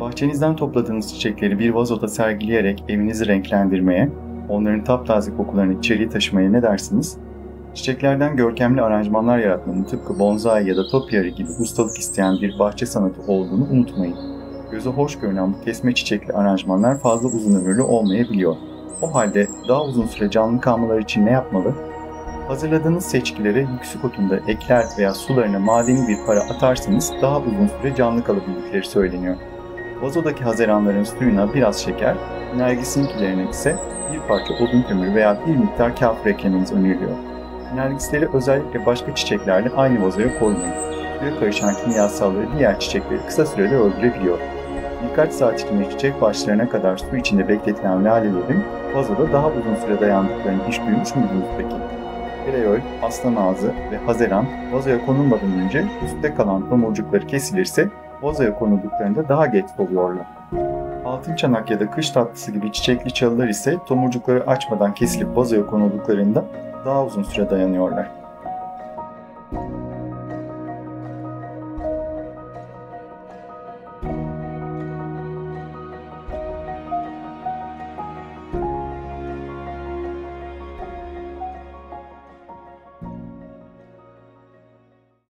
Bahçenizden topladığınız çiçekleri bir vazoda sergileyerek evinizi renklendirmeye, onların taptaze kokularını içeriye taşımaya ne dersiniz? Çiçeklerden görkemli aranjmanlar yaratmanın tıpkı bonsai ya da topiary gibi ustalık isteyen bir bahçe sanatı olduğunu unutmayın. Göze hoş görünen bu kesme çiçekli aranjmanlar fazla uzun ömürlü olmayabiliyor. O halde daha uzun süre canlı kalmaları için ne yapmalı? Hazırladığınız seçkilere yüksek otunda ekler veya sularına madeni bir para atarsanız daha uzun süre canlı kalabildikleri söyleniyor. Vazodaki hazeranların suyuna biraz şeker, nergisinkilerine ise bir parça odun kömürü veya bir miktar kağıt eklemeniz öneriliyor. Nergisleri özellikle başka çiçeklerle aynı vazoya koymayın. Suya karışan kimyasalları diğer çiçekleri kısa sürede öldürebiliyor. Birkaç saat içinde çiçek başlarına kadar su içinde bekletilen lalelerin vazoda daha uzun süre dayandıklarını hiç duymuş muydunuz peki? Bireyol, aslan ağzı ve hazeran vazoya konulmadan önce üstte kalan tomurcukları kesilirse vazoya konulduklarında daha geç oluyorlar. Altın çanak ya da kış tatlısı gibi çiçekli çalılar ise tomurcukları açmadan kesilip vazoya konulduklarında daha uzun süre dayanıyorlar.